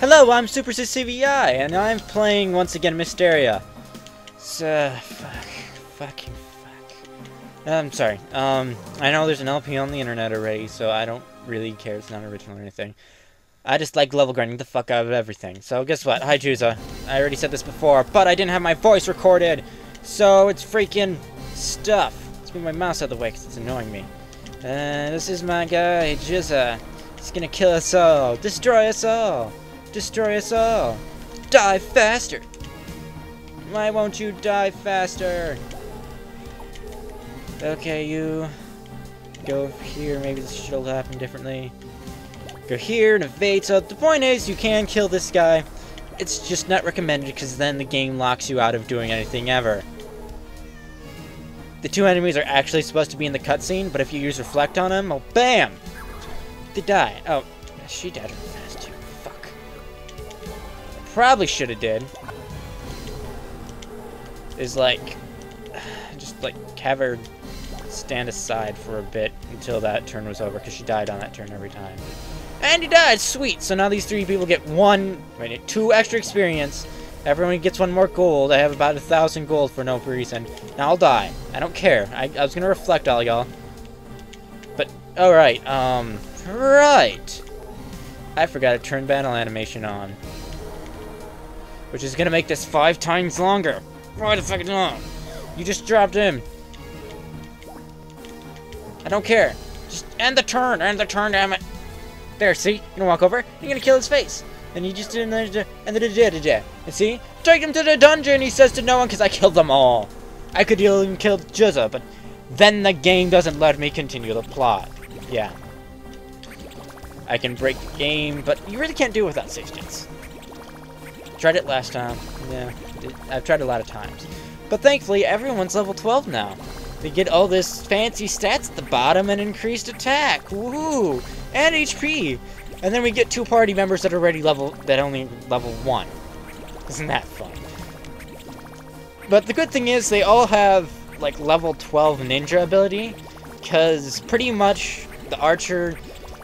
Hello, I'm SuperSysCVI, and I'm playing once again Mystaria. Fuck. I'm sorry. I know there's an LP on the internet already, so I don't really care. It's not original or anything. I just like level grinding the fuck out of everything. So guess what? Hi, Juzza. I already said this before, but I didn't have my voice recorded, so it's freaking stuff. Let's move my mouse out of the way because it's annoying me. This is my guy, Juzza. He's gonna kill us all. Destroy us all. Destroy us all. Die faster. Why won't you die faster? Okay, you go here. Maybe this shit'll happen differently. Go here and evade. So the point is, you can kill this guy. It's just not recommended because then the game locks you out of doing anything ever. The two enemies are actually supposed to be in the cutscene, but if you use reflect on them, oh, bam! They die. Oh, she died fast too. Fuck. Probably should have did. Is like, just like have her stand aside for a bit until that turn was over, because she died on that turn every time. And he died. Sweet. So now these three people get two extra experience. Everyone gets one more gold. I have about 1,000 gold for no reason. Now I'll die. I don't care. I was gonna reflect all y'all. But, alright, right! I forgot to turn battle animation on. Which is gonna make this 5 times longer. Why the fuck long? You just dropped him. I don't care. Just end the turn, damn it. There, see? You're gonna walk over, you're gonna kill his face. And you just did and see? Take him to the dungeon, he says to no one, because I killed them all. I could even kill Juzza, but then the game doesn't let me continue the plot. Yeah. I can break the game, but you really can't do it without save states. Tried it last time. Yeah, I've tried a lot of times. But thankfully, everyone's level 12 now. They get all this fancy stats at the bottom and increased attack. Woohoo! And HP! And then we get 2 party members that are already only level 1. Isn't that fun? But the good thing is they all have like level 12 ninja ability, because pretty much the archer,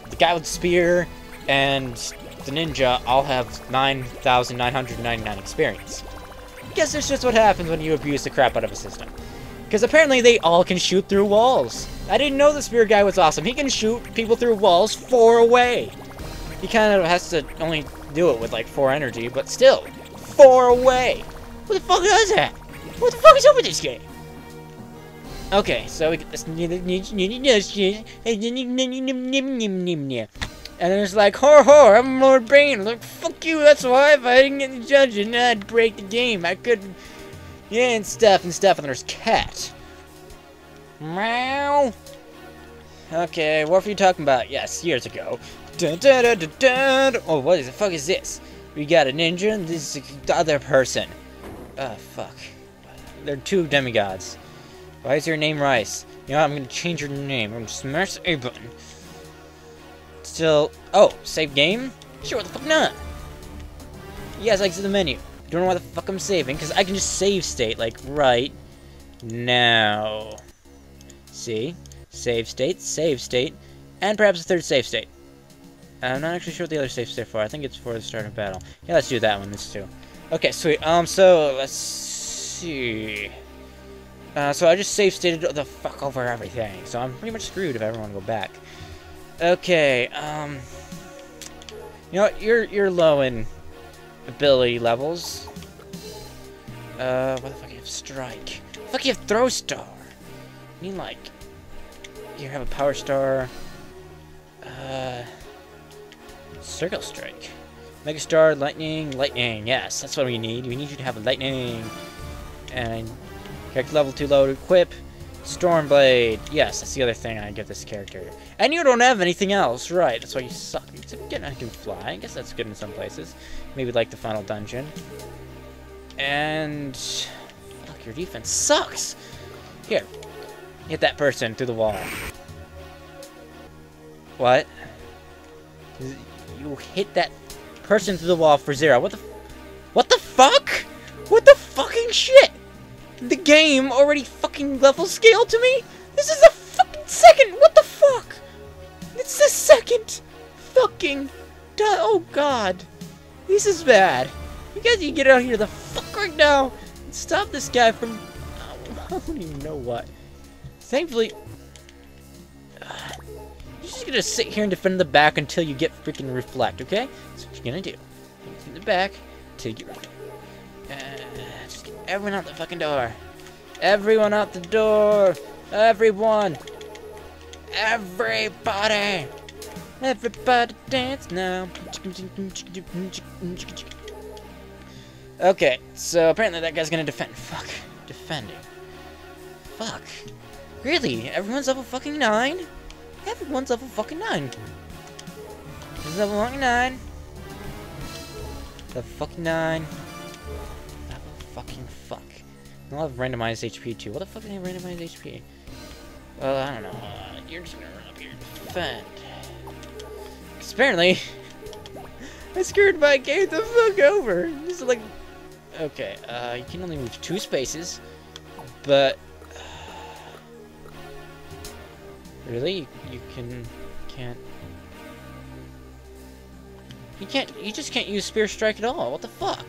the guy with the spear, and the ninja all have 9,999 experience. I guess it's just what happens when you abuse the crap out of a system. Because apparently they all can shoot through walls. I didn't know the spear guy was awesome. He can shoot people through walls 4 away. He kind of has to only do it with like 4 energy, but still, 4 away. Who the fuck does that? What the fuck is up with this game? Okay, so we get this, and it's like, "Hor hor, I'm Lord Brain." Like, fuck you. That's why if I didn't get the dungeon, I'd break the game. I couldn't. Yeah, and stuff and stuff. And there's cat. Meow. Okay, what were you talking about? Yes, years ago. Dun, dun, dun, dun, dun. Oh, what the fuck is this? We got a ninja and this is the other person. Oh, fuck. They're 2 demigods. Why is your name Rice? You know what, I'm gonna change your name. I'm gonna smash the A button. Still. Oh, save game? Sure, what the fuck not? Yes, I can see the menu. Don't know why the fuck I'm saving, because I can just save state, like, right now. See? Save state, and perhaps a 3rd save state. I'm not actually sure what the other save state for. I think it's for the start of battle. Yeah, let's do that one, this too. Okay, sweet. So, let's see. So I just save stated the fuck over everything, so I'm pretty much screwed if I ever want to go back. Okay, you know what? You're low in ability levels. What the fuck you have strike? Fuck you have throw star. I mean like you have a power star. Circle strike, mega star, lightning. Yes, that's what we need. We need you to have a lightning and. Character level 2 low to equip. Stormblade. Yes, that's the other thing I get this character. And you don't have anything else, right? That's why you suck. Again, I can fly. I guess that's good in some places. Maybe like the final dungeon. And fuck, your defense sucks. Here, hit that person through the wall. What? You hit that person through the wall for 0. What the fuck? What the fucking shit? The game already fucking level scaled to me? This is the fucking 2nd! What the fuck? It's the 2nd fucking... Oh god. This is bad. You guys need to get out here the fuck right now and stop this guy from... I don't even know what. Thankfully... you're just gonna sit here and defend the back until you get freaking reflect, okay? That's what you're gonna do. You're gonna defend the back until you get reflect. Just get everyone out the fucking door. Everyone out the door. Everyone. Everybody. Everybody dance now. Okay, so apparently that guy's gonna defend. Fuck. Defending. Fuck. Really? Everyone's level fucking 9? Everyone's level fucking 9. This is level fucking 9. Level fucking 9. Level fucking fuck. I'll have randomized HP too. What the fuck did I randomize HP? Well, I don't know. You're just gonna run up here and defend. Because apparently, I screwed my game the fuck over. This is like... Okay, you can only move 2 spaces, but... really? You just can't use Spear Strike at all. What the fuck?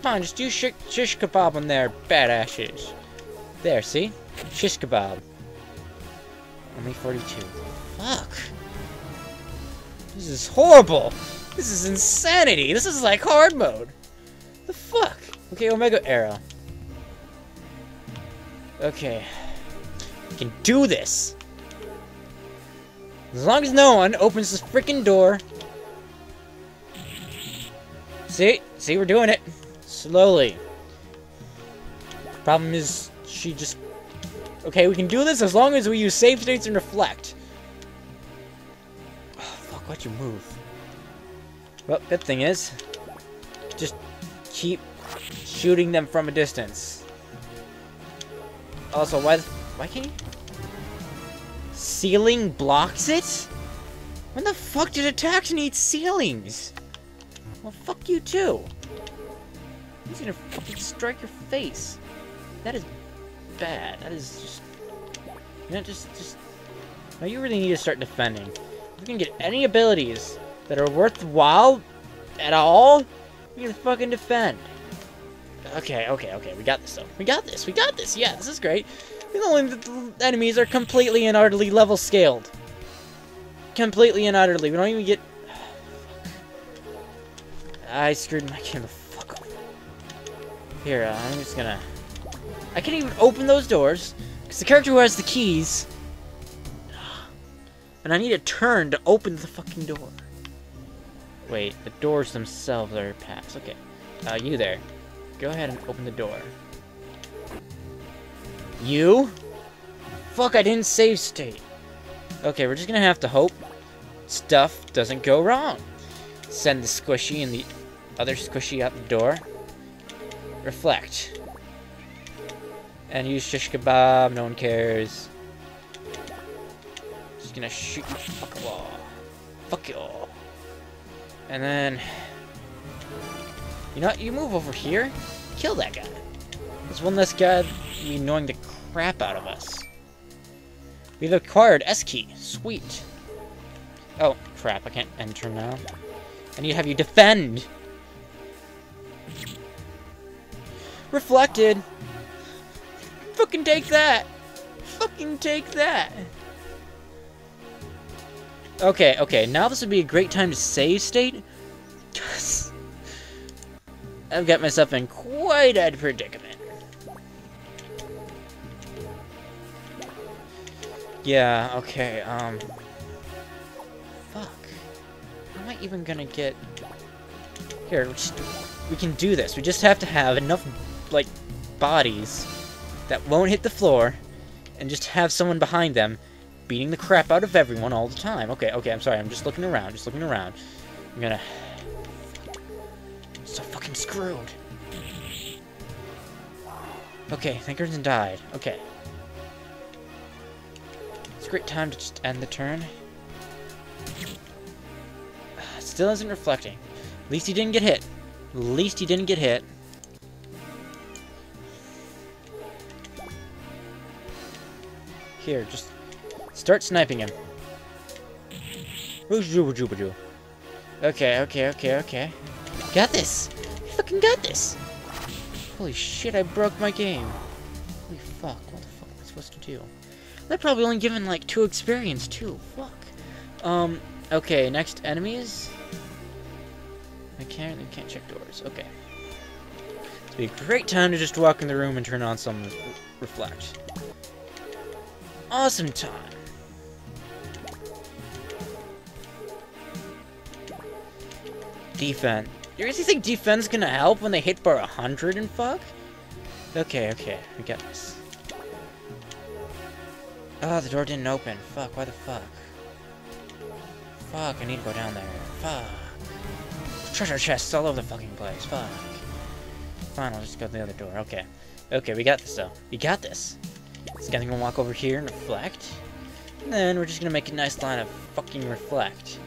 Fine, just do shish kebab on there, badasses. There, see? Shish kebab. Only 42. Fuck. This is horrible. This is insanity. This is like hard mode. The fuck? Okay, Omega Arrow. Okay. We can do this. As long as no one opens this freaking door. See? See, we're doing it. Slowly. Problem is, she just... Okay, we can do this as long as we use save states and reflect. Oh, fuck, why'd you move? Well, good thing is... just keep shooting them from a distance. Also, why can't you... Ceiling blocks it? When the fuck did attacks need ceilings? Well, fuck you too. He's gonna fucking strike your face. That is bad. That is just... you know, just... No, you really need to start defending. If you can get any abilities that are worthwhile at all, you can fucking defend. Okay, okay, okay. We got this, though. We got this. We got this. Yeah, this is great. The only enemies are completely and utterly level scaled. Completely and utterly. We don't even get... I screwed my game the fuck up. Here, I'm just gonna... I can't even open those doors, because the character who has the keys... and I need a turn to open the fucking door. Wait, the doors themselves are paths. Okay. You there. Go ahead and open the door. You? Fuck, I didn't save state. Okay, we're just gonna have to hope stuff doesn't go wrong. Send the squishy and the other squishy out the door. Reflect. And use shish kebab, no one cares. Just gonna shoot you. Fuck you all. Fuck you all. And then... you know what? You move over here. Kill that guy. There's one less guy annoying the crap out of us. We've acquired S key. Sweet. Oh, crap. I can't enter now. I need to have you defend. Reflected. Fucking take that. Fucking take that. Okay, okay. Now this would be a great time to save state. I've got myself in quite a predicament. Yeah, okay, fuck. How am I even gonna get... Here, we can do this. We just have to have enough, like, bodies that won't hit the floor, and just have someone behind them beating the crap out of everyone all the time. Okay, okay, I'm sorry. I'm just looking around. Just looking around. I'm gonna... I'm so fucking screwed. Okay, thank goodness died. Okay. It's a great time to just end the turn. Still isn't reflecting. At least he didn't get hit. At least he didn't get hit. Here, just start sniping him. Okay. Got this! I fucking got this! Holy shit, I broke my game. Holy fuck, what the fuck am I supposed to do? They're probably only given, like, 2 experience, too. Fuck. Okay, next enemies. I can't check doors. Okay. It's be a great time to just walk in the room and turn on some reflect. Awesome time. Defense. You really think defense is gonna help when they hit bar 100 and fuck? Okay, we got this. Oh, the door didn't open. Fuck, why the fuck? Fuck, I need to go down there. Fuck. Treasure chests all over the fucking place. Fuck. Fine, I'll just go to the other door. Okay, we got this though. We got this. This guy's gonna walk over here and reflect. And then we're just gonna make a nice line of fucking reflect.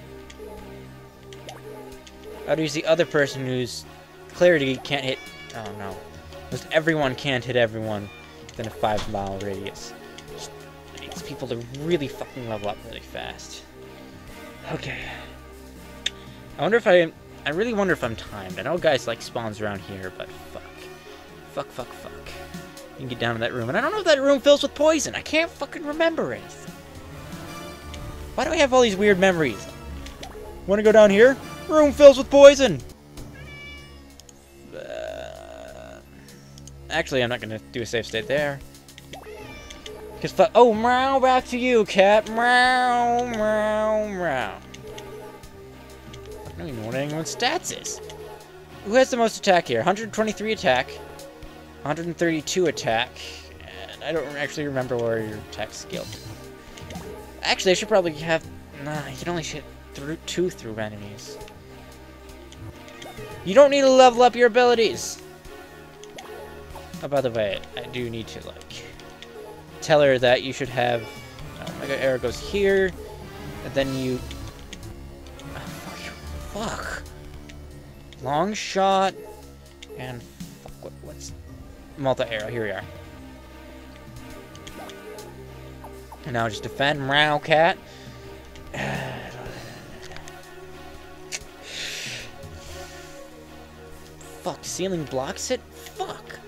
I'd use the other person whose clarity can't hit. Oh no. Most everyone can't hit everyone within a 5-mile radius. Just needs people to really fucking level up really fast. Okay. I really wonder if I'm timed. I know guys like spawns around here, but fuck. Fuck. You can get down to that room. And I don't know if that room fills with poison. I can't fucking remember it. Why do I have all these weird memories? Wanna go down here? Room fills with poison! Actually, I'm not gonna do a safe state there. Cause fuck. Oh, meow, back to you, cat. Meow. I don't even know what anyone's stats is. Who has the most attack here? 123 attack, 132 attack, and I don't actually remember where your attack scaled to. Actually, I should probably have. Nah, you can only hit through enemies. You don't need to level up your abilities. Oh, by the way, I do need to, like, tell her that you should have... Oh my god, arrow goes here, and then you... Oh, fuck. Long shot, and... Fuck, what's... Multi-arrow, here we are. And now just defend, meow, cat. Fuck, ceiling blocks it? Fuck!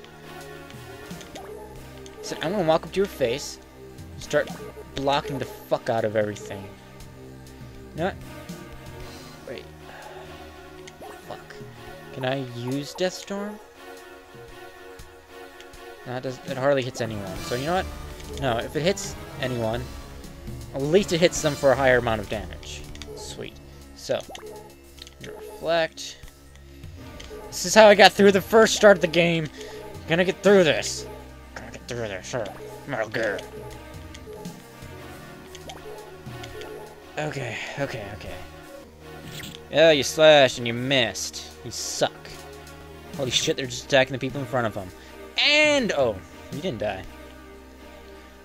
So I'm gonna walk up to your face and start blocking the fuck out of everything. Not. Wait. Fuck. Can I use Death Storm? No, it hardly hits anyone. So you know what? No, if it hits anyone, at least it hits them for a higher amount of damage. Sweet. So, reflect. This is how I got through the first start of the game. I'm gonna get through this. Sure. Metal Gear. Okay. Oh, you slashed and you missed. You suck. Holy shit, they're just attacking the people in front of them. And, oh, you didn't die.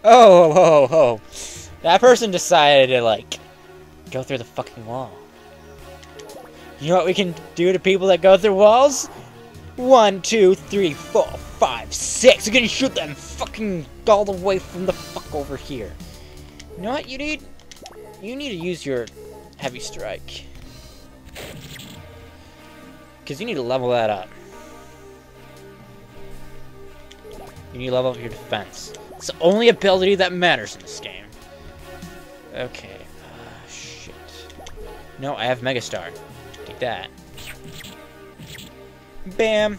Oh. That person decided to, like, go through the fucking wall. You know what we can do to people that go through walls? 1, 2, 3, 4, 5, 6. We're gonna shoot them fucking all the way from the fuck over here. You know what you need? You need to use your heavy strike. Because you need to level that up. You need to level up your defense. It's the only ability that matters in this game. Okay. Shit. No, I have Megastar. Like that. Bam!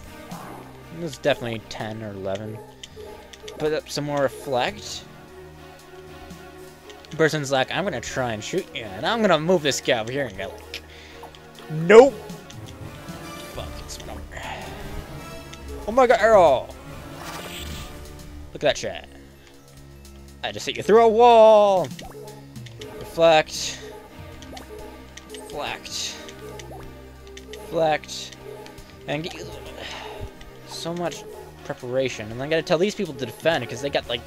It was definitely 10 or 11. Put up some more reflect. Person's like, I'm gonna try and shoot you, and I'm gonna move this guy over here, and go like, nope! Fuck, it's over. Oh my god, arrow! Look at that shit. I just hit you through a wall! Reflect, and get you so much preparation, and I gotta tell these people to defend because they got like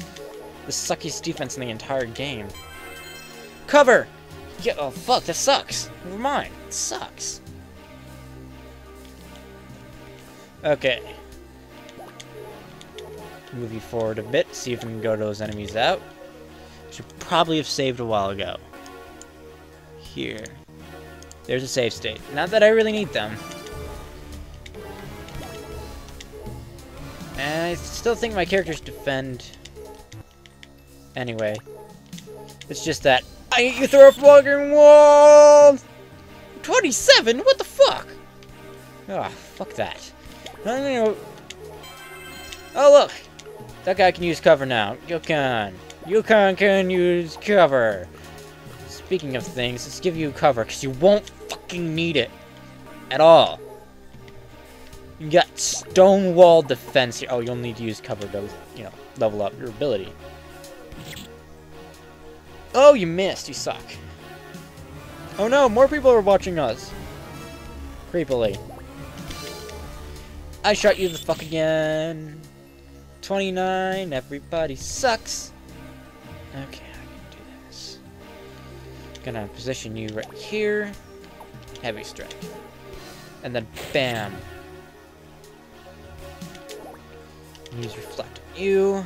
the suckiest defense in the entire game. Cover! Yeah, oh fuck, that sucks. Never mind, it sucks. Okay, move you forward a bit, see if we can go those enemies out. Should probably have saved a while ago. Here. There's a save state. Not that I really need them. And I still think my characters defend. Anyway. It's just that I hate you throw a fucking wall! 27? What the fuck? Ah, oh, fuck that. Oh, look! That guy can use cover now. You can use cover. Speaking of things, let's give you cover, because you won't fucking need it. At all. You got stone wall defense here. Oh, you'll need to use cover to, you know, level up your ability. Oh, you missed. You suck. Oh no, more people are watching us. Creepily. I shot you the fuck again. 29, everybody sucks. Okay, I can do this. Gonna position you right here. Heavy strike. And then bam. Use reflect on you.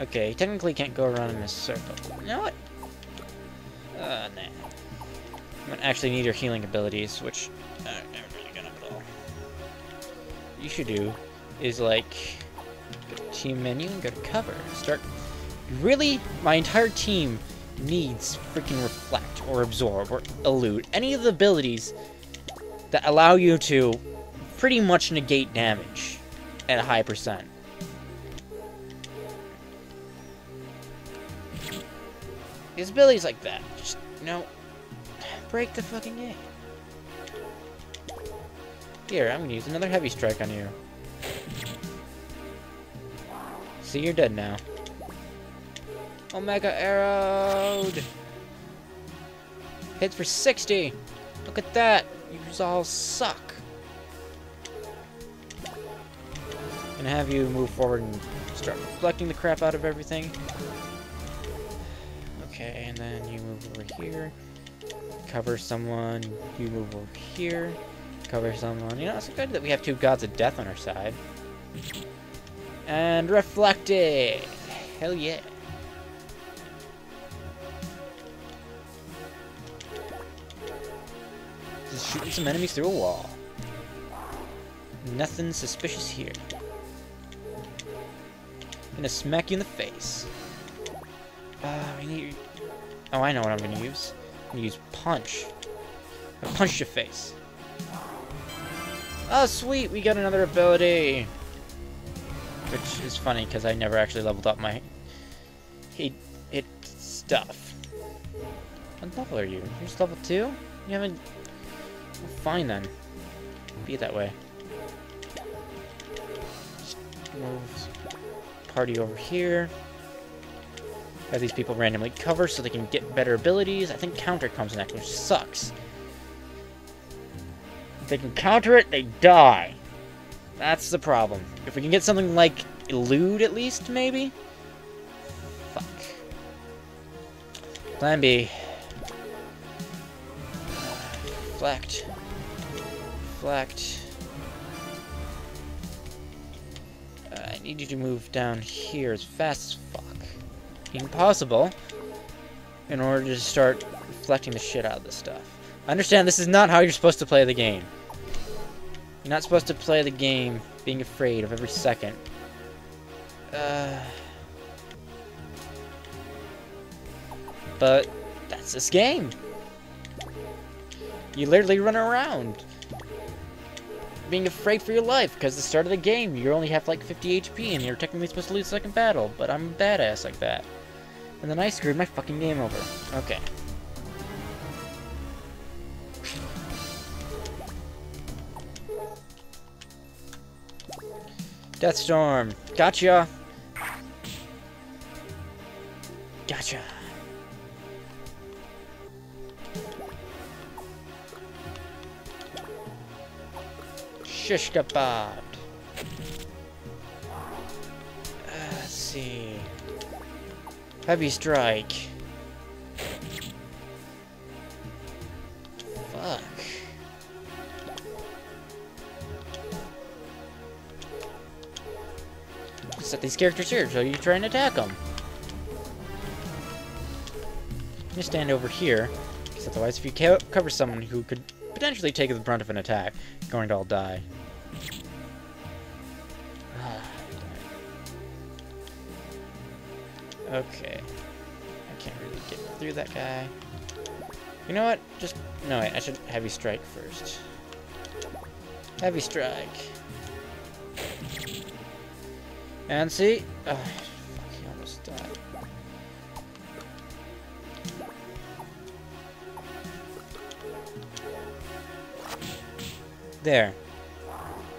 Okay, technically can't go around in this circle. You know what? Nah. I'm gonna actually need your healing abilities, which I'm really gonna put all. What you should do is, like, go to team menu and go to cover. Start. Really? My entire team needs freaking reflect or absorb or elude. Any of the abilities that allow you to pretty much negate damage at a high percent. His abilities like that. Just, you know, break the fucking game. Here, I'm gonna use another heavy strike on you. See, you're dead now. Omega arrowed! Hits for 60! Look at that! You all suck! And have you move forward and start reflecting the crap out of everything. Okay, and then you move over here, cover someone, you move over here, cover someone. You know, it's good that we have two gods of death on our side. And reflect it! Hell yeah. Just shooting some enemies through a wall. Nothing suspicious here. Gonna smack you in the face. We need... Oh, I know what I'm gonna use. I'm gonna use punch. I'll punch your face. Oh, sweet! We got another ability! Which is funny, because I never actually leveled up my... Hit stuff. What level are you? You're just level 2? You haven't... Well, fine, then. Be that way. Just move... Party over here. Have these people randomly cover so they can get better abilities. I think counter comes next, which sucks. If they can counter it, they die. That's the problem. If we can get something like elude at least, maybe? Fuck. Plan B. Reflect. Reflect. I need you to move down here as fast as fuck. Impossible in order to start reflecting the shit out of this stuff. Understand this is not how you're supposed to play the game. You're not supposed to play the game being afraid of every second. But that's this game. You literally run around being afraid for your life, because the start of the game you only have like 50 HP and you're technically supposed to lose the second battle, but I'm a badass like that. And then I screwed my fucking game over. Okay. Deathstorm. Gotcha! Gotcha. Shish kebab. Let's see. Heavy strike. Fuck. Set these characters here so you try and attack them. you stand over here, because otherwise if you cover someone who could potentially take the brunt of an attack, you're going to all die. Okay. I can't really get through that guy. You know what? Just... no, wait. I should heavy strike first. Heavy strike. And see? Oh, fuck, he almost died. There.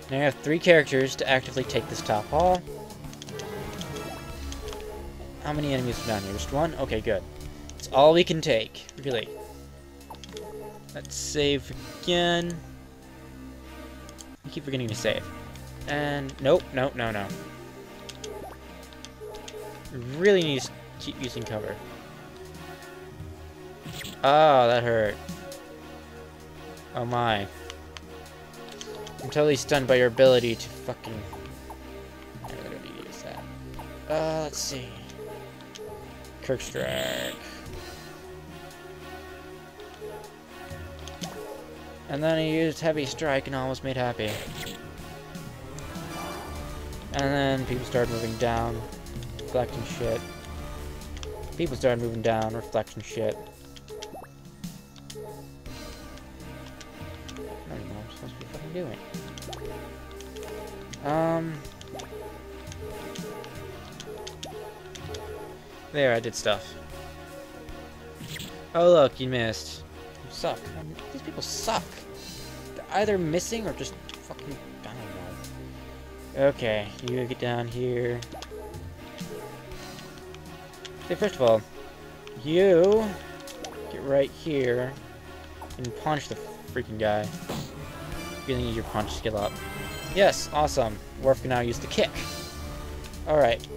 Now I have 3 characters to actively take this top hall. How many enemies are down here? Just one? Okay, good. That's all we can take, really. Let's save again. I keep forgetting to save. And nope, nope, no, no. You really need to keep using cover. Oh, that hurt. Oh my. I'm totally stunned by your ability to fucking... I really don't need to use that. Let's see. Kirk Strike. And then he used Heavy Strike and almost made happy. And then people started moving down, reflecting shit. People started moving down, reflecting shit. I don't know what I'm supposed to be fucking doing. There, I did stuff. Oh look, you missed. You suck. I mean, these people suck. They're either missing or just fucking... I don't know. Okay, you get down here. Okay, first of all, you get right here and punch the freaking guy. You're gonna need your punch skill up. Yes, awesome. Worf can now use the kick. Alright.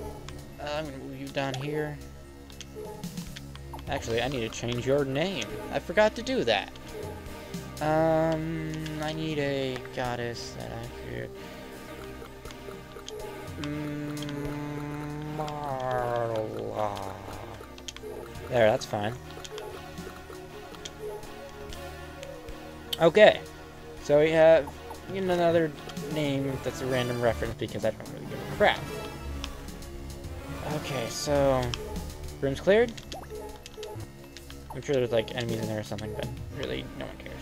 I'm gonna move you down here. Actually, I need to change your name. I forgot to do that. I need a goddess that I fear. Marla. There, that's fine. Okay. So we have another name that's a random reference because I don't really give a crap. Okay, so room's cleared. I'm sure there's like enemies in there or something, but really no one cares.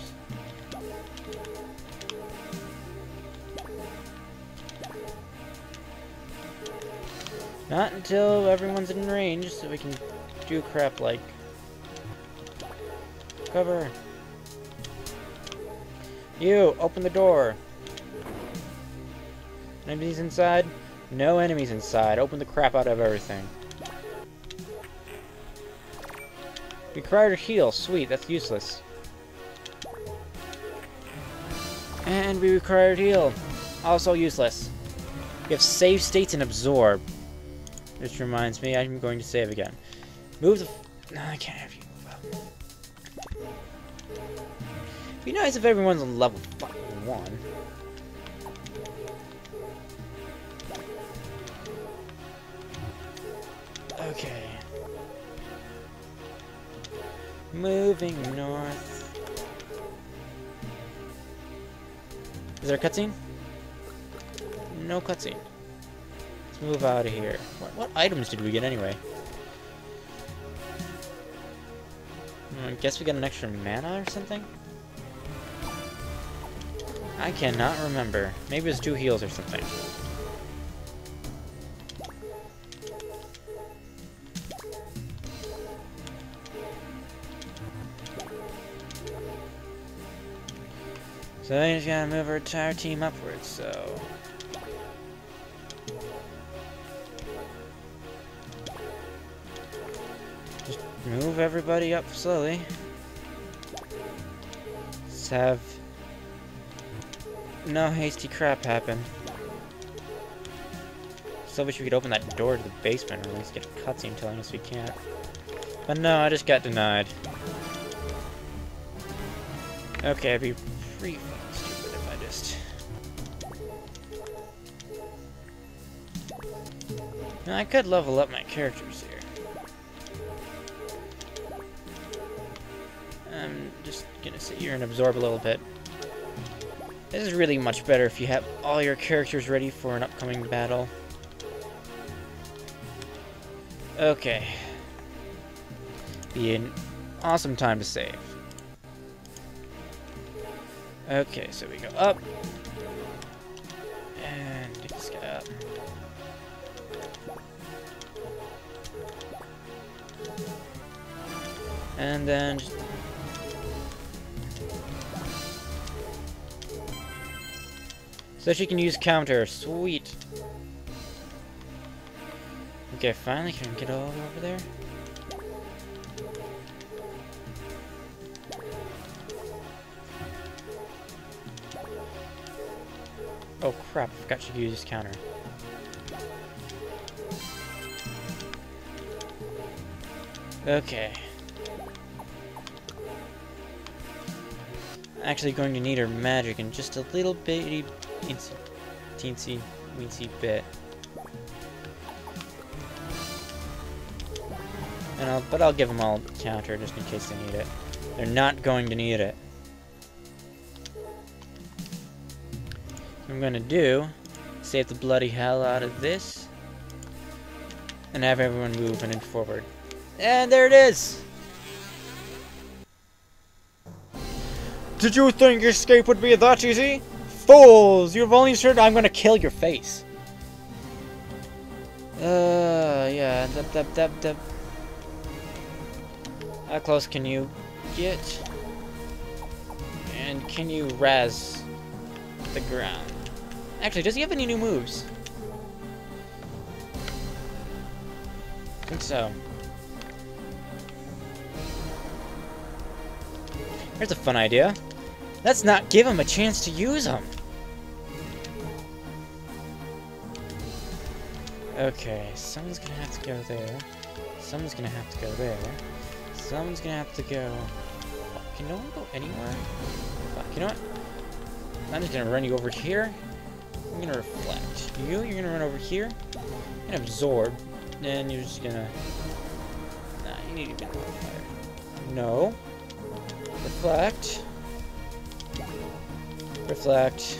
Not until everyone's in range, so we can do crap like cover. You open the door. Enemies inside. No enemies inside. Open the crap out of everything. Required heal. Sweet, that's useless. And we required heal. Also useless. We have save states and absorb. Which reminds me, I'm going to save again. Move the... no, I can't have you move up. It'd be nice if everyone's on level fucking 1. Okay. Moving north. Is there a cutscene? No cutscene. Let's move out of here. What items did we get anyway? I guess we got an extra mana or something? I cannot remember. Maybe it was 2 heals or something. So I just gotta move our entire team upwards, so... just move everybody up slowly. Let's have... no hasty crap happen. Still wish we could open that door to the basement, or at least get a cutscene telling us we can't. But no, I just got denied. Okay, I'd be pretty stupid if I just... now, I could level up my characters here. I'm just gonna sit here and absorb a little bit. This is really much better if you have all your characters ready for an upcoming battle. Okay. Be an awesome time to save. Okay, so we go up. And get this guy up. And then just so she can use counter. Sweet. Okay, finally can get all over there. Oh crap, I forgot she could use counter. Okay. Actually going to need her magic in just a little bitty teensy weensy bit. And I'll give them all counter just in case they need it. They're not going to need it. What I'm gonna do, save the bloody hell out of this, and have everyone move an inch forward. And there it is! Did you think your escape would be that easy? Fools! You've only ensured I'm gonna kill your face. Yeah. Dup. How close can you get? And can you raz the ground? Actually, does he have any new moves? I think so. Here's a fun idea. Let's not give him a chance to use them. Okay, someone's gonna have to go there. Someone's gonna have to go there. Someone's gonna have to go. Can no one go anywhere? Fuck, you know what? I'm just gonna run you over here. I'm gonna reflect. You're gonna run over here. And absorb. And you're just gonna. Nah, you need to be on fire. No. Reflect. Reflect.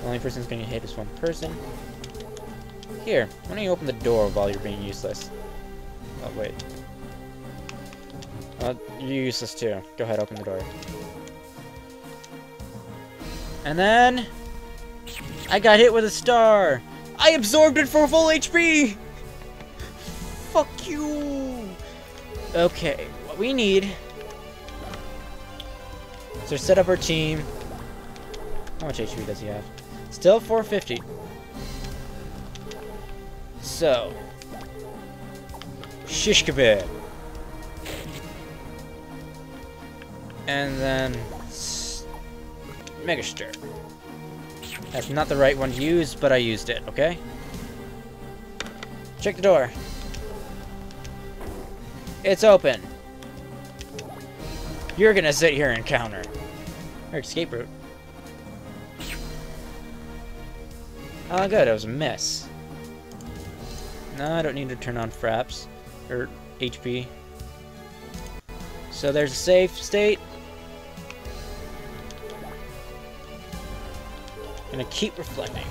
The only person's gonna hit is one person. Here, why don't you open the door while you're being useless? Oh, wait. You're useless too. Go ahead, open the door. And then I got hit with a star! I absorbed it for full HP! Fuck you! Okay, what we need. So set up our team. How much HP does he have? Still 450. So shish kebab. And then Mega Stir. That's not the right one to use, but I used it, okay? Check the door. It's open. You're gonna sit here and counter. Or escape route. Oh good, it was a miss. No, I don't need to turn on fraps. Or HP. So there's a safe state. Gonna keep reflecting.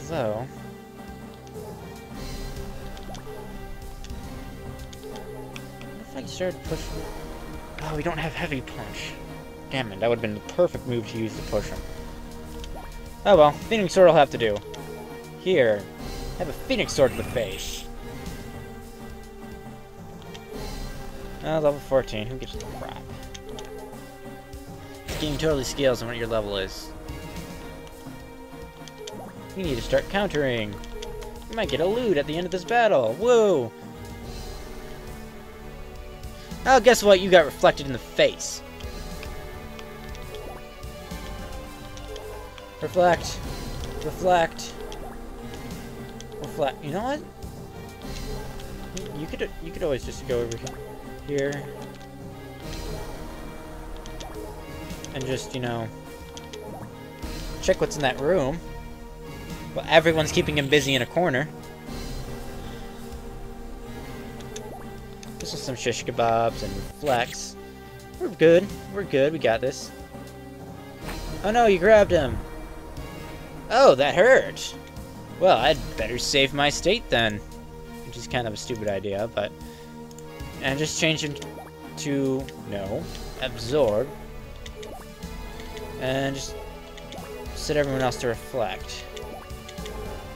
So if I can start pushing. Oh, we don't have heavy punch. Damn it, that would have been the perfect move to use to push him. Oh well, Phoenix Sword will have to do. Here, have a Phoenix Sword to the face. Oh, level 14, who gives a crap? This game totally scales on what your level is. You need to start countering. You might get a loot at the end of this battle. Whoa! Oh, guess what? You got reflected in the face. Reflect. Reflect. Reflect. You know what? You could always just go over here. And just, you know, check what's in that room. Well, everyone's keeping him busy in a corner. This is some shish kebabs and flex. We're good. We're good. We got this. Oh no, you grabbed him. Oh, that hurt. Well, I'd better save my state then. Which is kind of a stupid idea, but... And just change him to... No. Absorb. And just... set everyone else to reflect.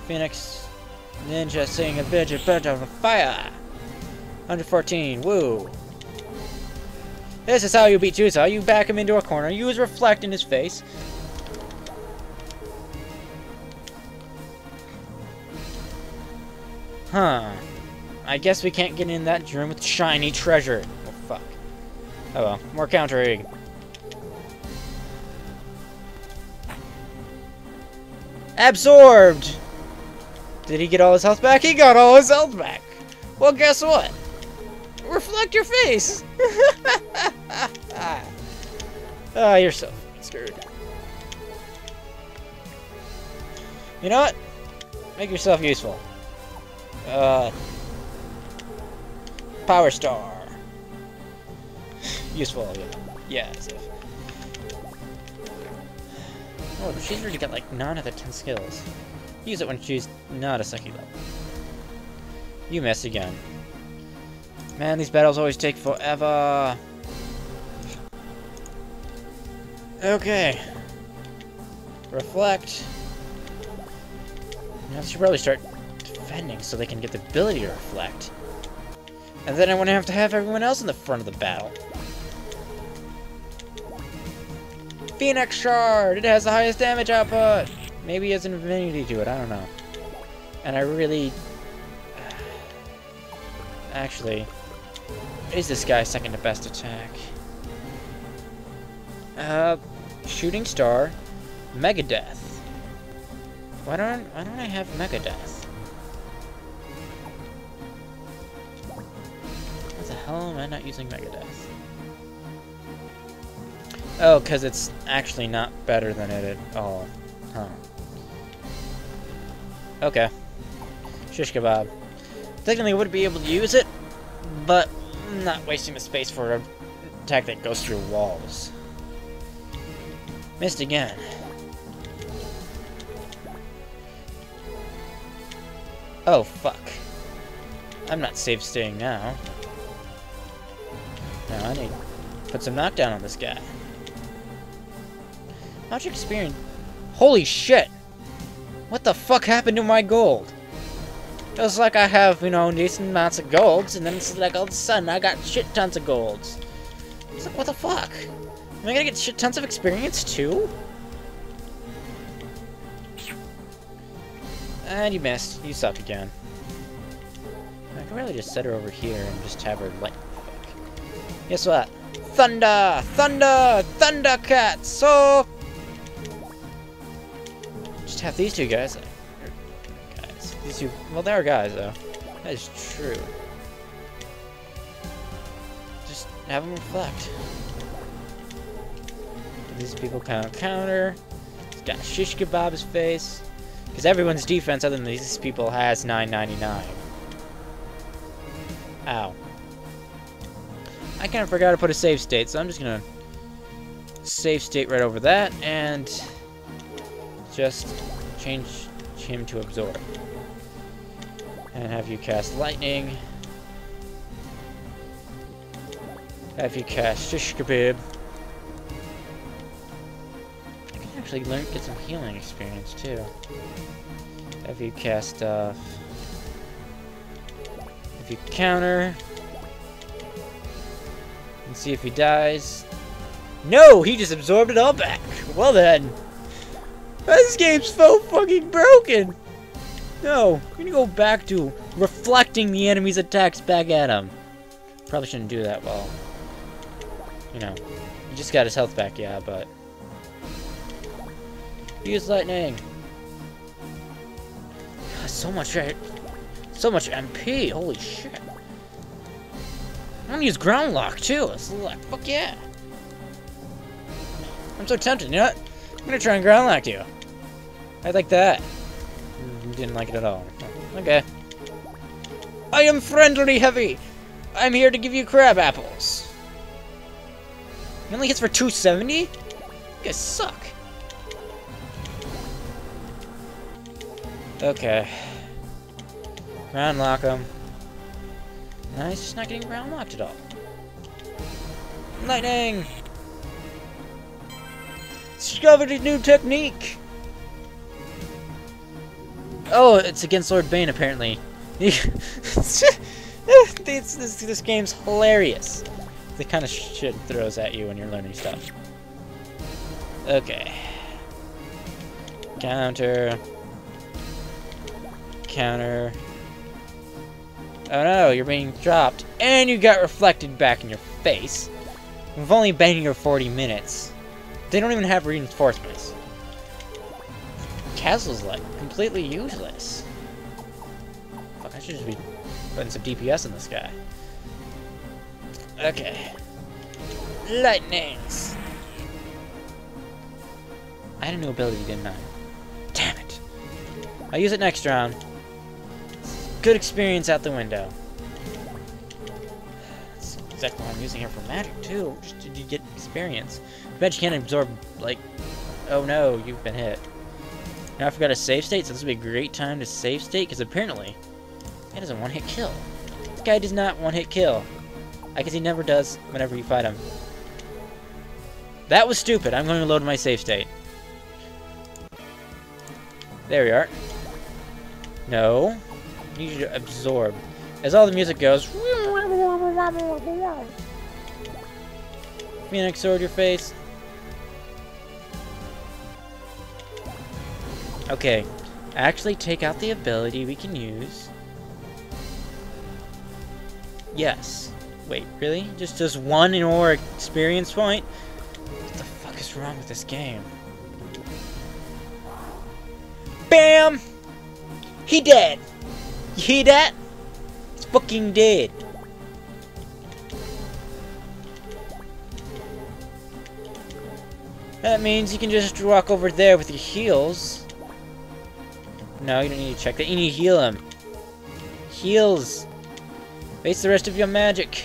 Phoenix... Ninja singing a bitch a bunch of fire! 114, woo! This is how you beat Juzza. You back him into a corner, use reflect in his face. Huh. I guess we can't get in that room with shiny treasure. Oh, fuck. Oh well, more countering. Absorbed! Did he get all his health back? He got all his health back! Well, guess what? Reflect your face! Ah, oh, you're so screwed. You know what? Make yourself useful. Power Star. Useful, yeah. Yeah. Oh, but she's already got like 9 out of 10 skills. Use it when she's not a sucky level. You miss again. Man, these battles always take forever. Okay. Reflect. Now she should probably start defending so they can get the ability to reflect. And then I wouldn't have to have everyone else in the front of the battle. Phoenix Shard! It has the highest damage output! Maybe it's an affinity to it, I don't know. And I really... Actually, is this guy's second to best attack? Shooting Star, Mega Death. Why don't I have Mega Death? What the hell am I not using Mega Death? Oh, because it's actually not better than it at all. Huh. Okay. Shish kebab. Technically, I would be able to use it, but I'm not wasting the space for an attack that goes through walls. Missed again. Oh, fuck. I'm not safe staying now. Now I need to put some knockdown on this guy. How'd you experience? Holy shit! What the fuck happened to my gold? Just like I have, you know, decent amounts of golds, and then it's like all of a sudden I got shit tons of golds. It's like, what the fuck? Am I gonna get shit tons of experience too? And you missed. You suck again. I can really just set her over here and just have her like. Guess what? Thunder! Thunder! Thundercat! So. Just have these two guys. These two, well, they are guys, though. That is true. Just have them reflect. These people counter. He's got shish kebab's face. Because everyone's defense other than these people has 999. Ow. I kind of forgot to put a save state, so I'm just going to save state right over that and just change him to absorb. And have you cast lightning. Have you cast shish kebab. I can actually learn get some healing experience too. Have you cast if you counter and see if he dies. No, he just absorbed it all back. Well then. This game's so fucking broken! No, we're gonna go back to reflecting the enemy's attacks back at him. Probably shouldn't do that well. You know, he just got his health back, yeah, but... Use lightning! God, so much MP, holy shit. I'm gonna use ground lock, too, it's like, fuck yeah! I'm so tempted, you know what? I'm gonna try and ground lock you. I like that. Didn't like it at all. Okay. I am friendly heavy! I'm here to give you crab apples. He only hits for 270? You guys suck. Okay. Ground lock him. No, he's just not getting ground locked at all. Lightning! Discovered a new technique! Oh, it's against Lord Bane, apparently. This game's hilarious. The kind of shit it throws at you when you're learning stuff. Okay. Counter. Counter. Oh no, you're being dropped. And you got reflected back in your face. We've only been here 40 minutes. They don't even have reinforcements. Castle's like completely useless. Fuck, I should just be putting some DPS on this guy. Okay. Lightnings! I had a new ability, didn't I? Damn it. I'll use it next round. Good experience out the window. That's exactly what I'm using here for magic, too. Just to get experience. I bet you can't absorb, like... Oh no, you've been hit. Now I forgot a save state, so this would be a great time to save state, because apparently... That is a one-hit kill. This guy does not one-hit kill. I guess he never does whenever you fight him. That was stupid. I'm going to load my save state. There we are. No. I need you to absorb. As all the music goes... Phoenix sword your face. Okay. Actually take out the ability we can use... Yes. Wait, really? Just does one in or experience point? What the fuck is wrong with this game? BAM! He dead! You hear that? He's fucking dead. That means you can just walk over there with your heals. No, you don't need to check that. You need to heal him. Heals. Waste the rest of your magic.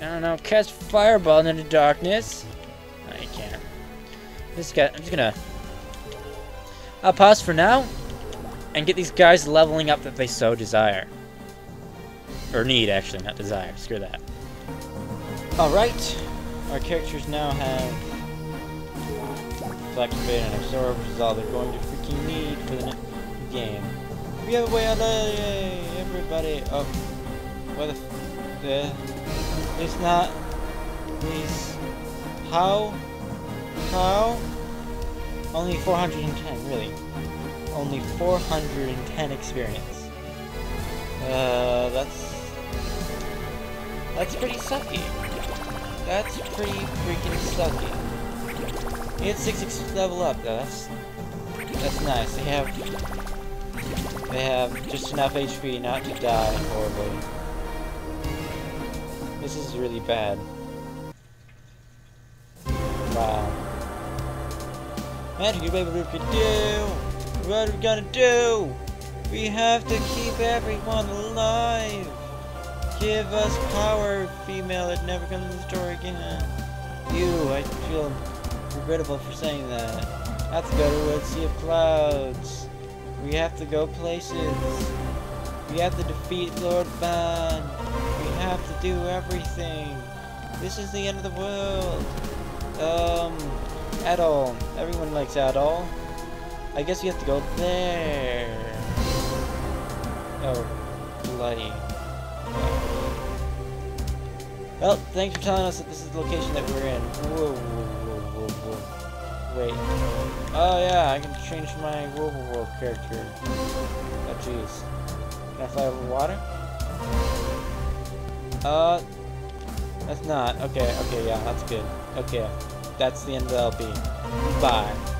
I don't know, cast fireball into the darkness. No, you can't. I'll pause for now and get these guys leveling up that they so desire. Or need, actually, not desire. Screw that. Alright. Our characters now have activated and absorbed, which is all they're going to freaking need for the next game. We have a way out of everybody up. What the... It's not... These... How? How? Only 410, really. Only 410 experience. That's pretty sucky. That's pretty freaking sucky. We had 6 level up, though. That's nice. They have just enough HP not to die horribly. This is really bad. Wow. Magic, baby, what we can do! What are we gonna do? We have to keep everyone alive! Give us power, female that never comes in the store again. Ew, I feel regrettable for saying that. I have to go to a sea of clouds. We have to go places. We have to defeat Lord Bane. We have to do everything. This is the end of the world. Adol. Everyone likes Adol. I guess we have to go there. Oh, bloody. Well, thanks for telling us that this is the location that we're in. Whoa, whoa, whoa, whoa, whoa. Wait. Oh yeah, I can change my world character. Oh jeez. Can I fly over water? That's not. Okay, yeah, that's good. Okay, that's the end of the LP. Bye.